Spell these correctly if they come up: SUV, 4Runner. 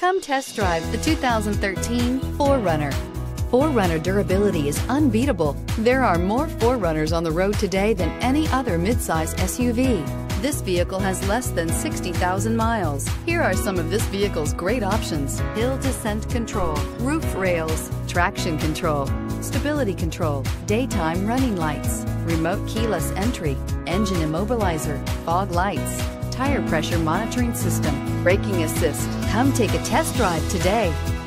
Come test drive the 2013 4Runner. 4Runner durability is unbeatable. There are more 4Runners on the road today than any other midsize SUV. This vehicle has less than 60,000 miles. Here are some of this vehicle's great options: hill descent control, roof rails, traction control, stability control, daytime running lights, remote keyless entry, engine immobilizer, fog lights, tire pressure monitoring system, braking assist. Come take a test drive today.